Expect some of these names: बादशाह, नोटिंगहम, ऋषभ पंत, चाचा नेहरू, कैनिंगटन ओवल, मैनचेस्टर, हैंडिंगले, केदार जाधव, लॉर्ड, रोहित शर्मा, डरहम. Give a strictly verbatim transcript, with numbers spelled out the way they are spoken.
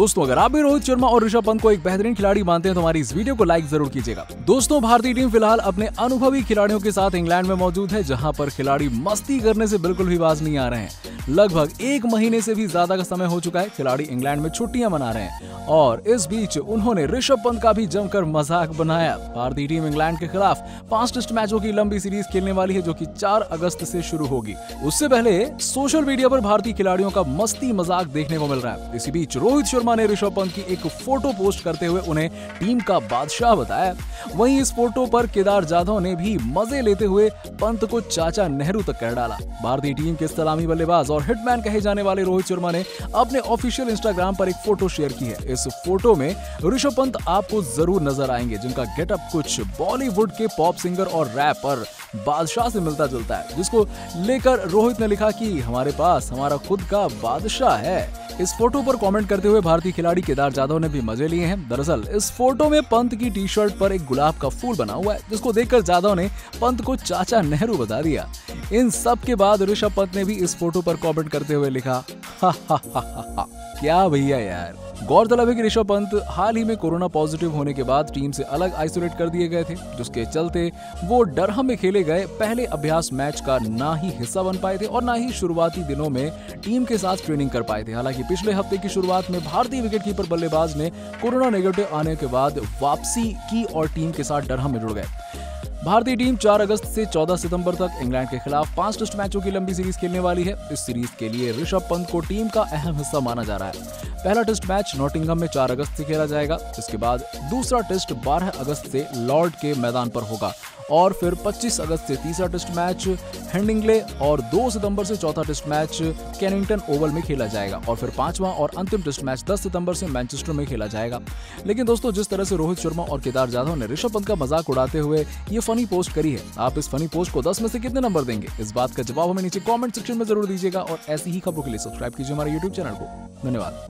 दोस्तों अगर आप भी रोहित शर्मा और ऋषभ पंत को एक बेहतरीन खिलाड़ी मानते हैं तो हमारी इस वीडियो को लाइक जरूर कीजिएगा। दोस्तों भारतीय टीम फिलहाल अपने अनुभवी खिलाड़ियों के साथ इंग्लैंड में मौजूद है, जहां पर खिलाड़ी मस्ती करने से बिल्कुल भी बाज नहीं आ रहे हैं। लगभग एक महीने से भी ज्यादा का समय हो चुका है खिलाड़ी इंग्लैंड में छुट्टियां मना रहे हैं और इस बीच उन्होंने ऋषभ पंत का भी जमकर मजाक बनाया। भारतीय टीम इंग्लैंड के खिलाफ पांच टेस्ट मैचों की लंबी सीरीज खेलने वाली है जो कि चार अगस्त से शुरू होगी। उससे पहले सोशल मीडिया पर भारतीय खिलाड़ियों का मस्ती मजाक देखने को मिल रहा है। इसी बीच रोहित शर्मा ने ऋषभ पंत की एक फोटो पोस्ट करते हुए उन्हें टीम का बादशाह बताया। वहीं इस फोटो पर केदार जाधव ने भी मजे लेते हुए पंत को चाचा नेहरू तक कह डाला। भारतीय टीम के सलामी बल्लेबाज और हिटमैन कहे जाने वाले रोहित शर्मा ने अपने ऑफिशियल इंस्टाग्राम पर एक फोटो शेयर की है। इस फोटो में ऋषभ पंत आपको जरूर नजर आएंगे, जिनका गेटअप कुछ बॉलीवुड के पॉप सिंगर और रैपर बादशाह से मिलता जुलता है, जिसको लेकर रोहित ने लिखा कि हमारे पास हमारा खुद का बादशाह है। इस फोटो पर कमेंट करते हुए भारतीय खिलाड़ी केदार जाधव ने भी मजे लिए हैं। दरअसल इस फोटो में पंत की टी शर्ट पर एक गुलाब का फूल बना हुआ है, जिसको देखकर जाधव ने पंत को चाचा नेहरू बता दिया। इन सब के बाद ऋषभ पंत ने भी इस फोटो पर कमेंट करते हुए लिखा, हा हा हा हा क्या भैया यार। गौरतलब है कि ऋषभ पंत हाल ही में कोरोना पॉजिटिव होने के बाद टीम से अलग आइसोलेट कर दिए गए थे, जिसके चलते वो डरहम में खेले गए पहले अभ्यास मैच का ना ही हिस्सा बन पाए थे और ना ही शुरुआती दिनों में टीम के साथ ट्रेनिंग कर पाए थे। हालांकि पिछले हफ्ते की शुरुआत में भारतीय विकेटकीपर बल्लेबाज ने कोरोना नेगेटिव आने के बाद वापसी की और टीम के साथ डरहम में जुड़ गए। भारतीय टीम चार अगस्त से चौदह सितंबर तक इंग्लैंड के खिलाफ पांच टेस्ट मैचों की लंबी सीरीज खेलने वाली है। इस सीरीज के लिए ऋषभ पंत को टीम का अहम हिस्सा माना जा रहा है। पहला टेस्ट मैच नोटिंगहम में चार अगस्त से खेला जाएगा, इसके बाद दूसरा टेस्ट बारह अगस्त से लॉर्ड के मैदान पर होगा और फिर पच्चीस अगस्त से तीसरा टेस्ट मैच हैंडिंगले और दो सितंबर से चौथा टेस्ट मैच कैनिंगटन ओवल में खेला जाएगा और फिर पांचवा और अंतिम टेस्ट मैच दस सितंबर से मैनचेस्टर में खेला जाएगा। लेकिन दोस्तों जिस तरह से रोहित शर्मा और केदार जाधव ने ऋषभ पंत का मजाक उड़ाते हुए ये फनी पोस्ट करी है, आप इस फनी पोस्ट को दस में से कितने नंबर देंगे? इस बात का जवाब हमें नीचे कॉमेंट सेक्शन में जरूर दीजिएगा और ऐसी ही खबरों के लिए सब्सक्राइब कीजिए हमारे यूट्यूब चैनल को। धन्यवाद।